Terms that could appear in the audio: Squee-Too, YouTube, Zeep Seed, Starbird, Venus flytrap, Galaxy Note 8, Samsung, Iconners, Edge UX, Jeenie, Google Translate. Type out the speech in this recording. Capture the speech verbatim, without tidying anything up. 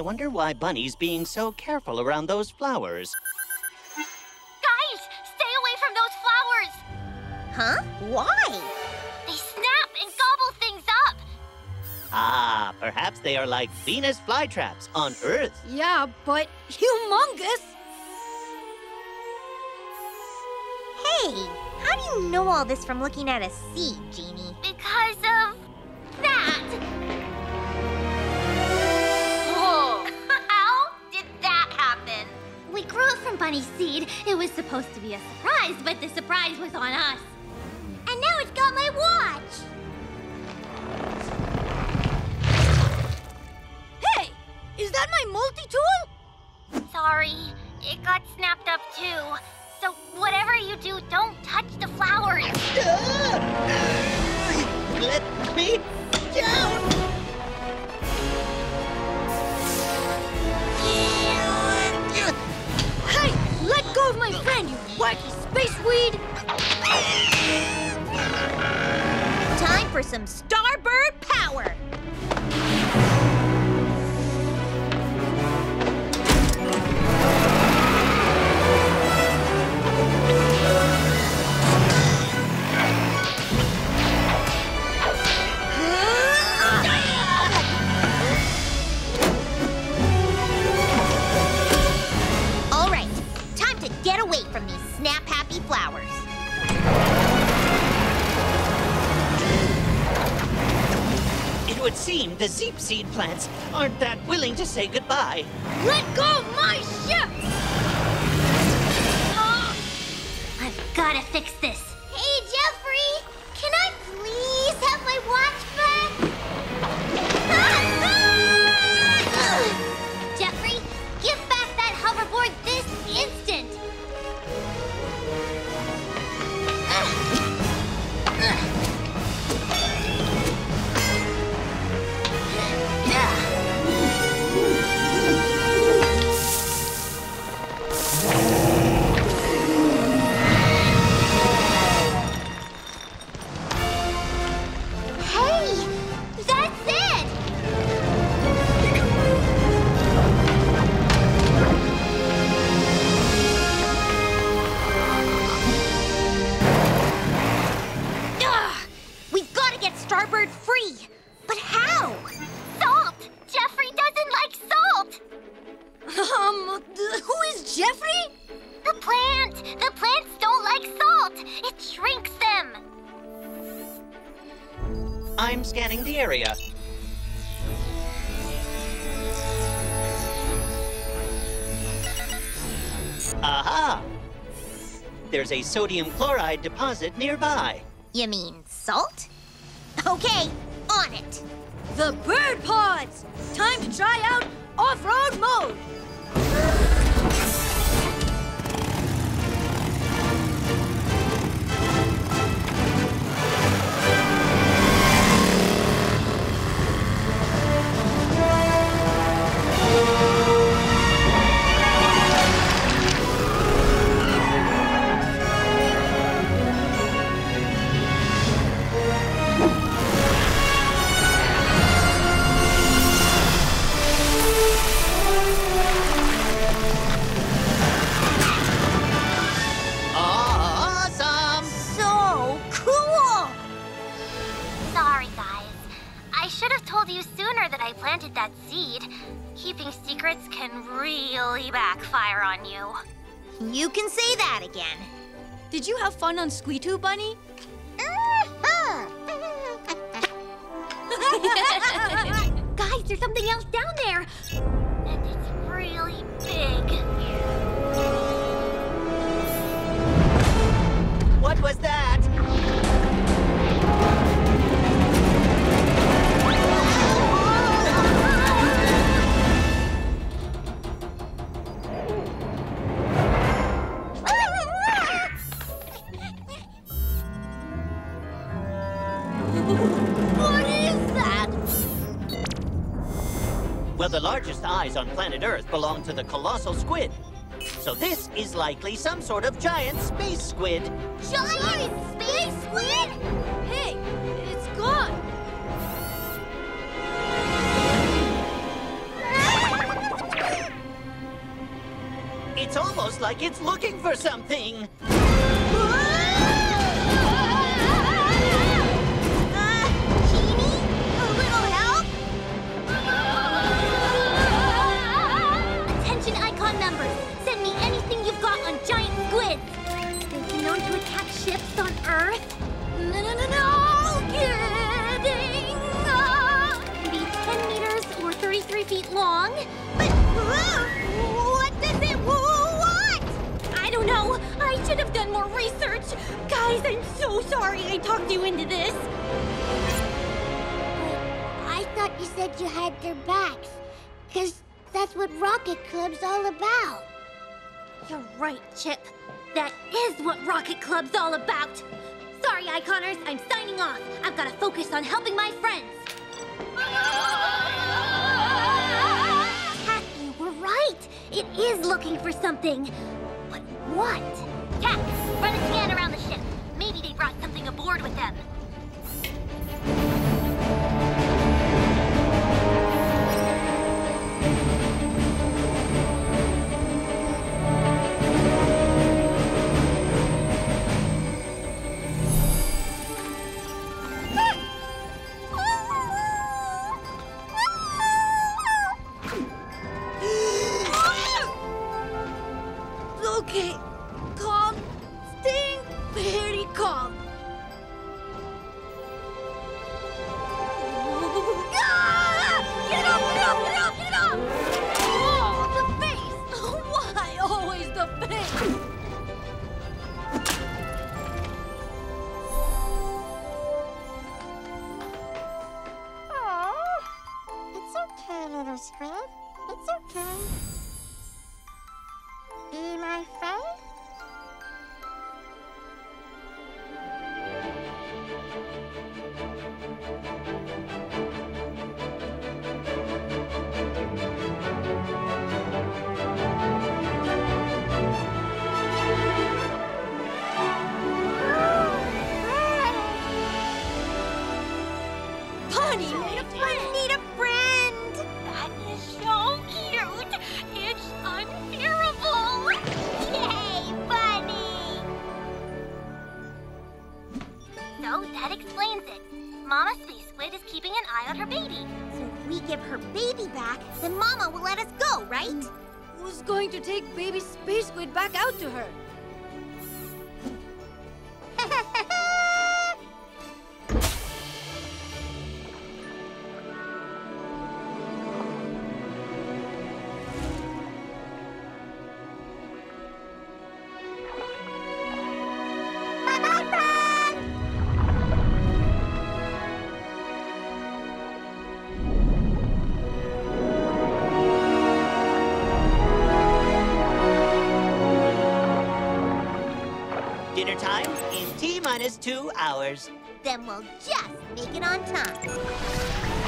I wonder why Bunny's being so careful around those flowers. Guys, stay away from those flowers! Huh? Why? They snap and gobble things up! Ah, perhaps they are like Venus flytraps on Earth. Yeah, but humongous! Hey, how do you know all this from looking at a sea, Jeenie? Because of that! Whoa! How did that happen? We grew it from Bunny's seed. It was supposed to be a surprise, but the surprise was on us. And now it's got my watch! Hey! Is that my multi-tool? Sorry, it got snapped up too. So whatever you do, don't touch the flowers. Let me down! Hey, let go of my friend, you wacky space weed! Time for some Starbird power! It would seem the Zeep Seed plants aren't that willing to say goodbye. Let go of my ship! Oh, I've got to fix this. Hey, Jeffrey! Can I please have my watch back? Ah! Ah! Jeffrey, give back that hoverboard this instant! Ah! Ah! I'm scanning the area. Aha! There's a sodium chloride deposit nearby. You mean salt? Okay, on it. The bird pods! Time to try out off-road mode! That seed, keeping secrets can really backfire on you. You can say that again. Did you have fun on Squee-Too, Bunny? Guys, there's something else down there. And it's really big. What was that? Well, the largest eyes on planet Earth belong to the colossal squid. So this is likely some sort of giant space squid. Giant space squid? Hey, it's gone! like it's looking for something. Long, but what does it want? I don't know. I should have done more research. Guys, I'm so sorry I talked you into this. I thought you said you had their backs, because that's what Rocket Club's all about. You're right, Chip. That is what Rocket Club's all about. Sorry, Iconners, I'm signing off. I've got to focus on helping my friends. It is looking for something, but what? Cats, run a scan around the ship. Maybe they brought something aboard with them. Okay, calm, staying very calm. Ah! Get up, get up, get up, get up! Oh, the face! Why always the face? Oh, it's okay, little Squee. It's okay. Be my friend? Bunny, I need a friend! I need a friend! That is so cute! It's unbearable! Yay, Bunny! So that explains it. Mama Space Squid is keeping an eye on her baby. So if we give her baby back, then Mama will let us go, right? Who's going to take baby Space Squid back out to her? Dinner time is T minus two hours. Then we'll just make it on time.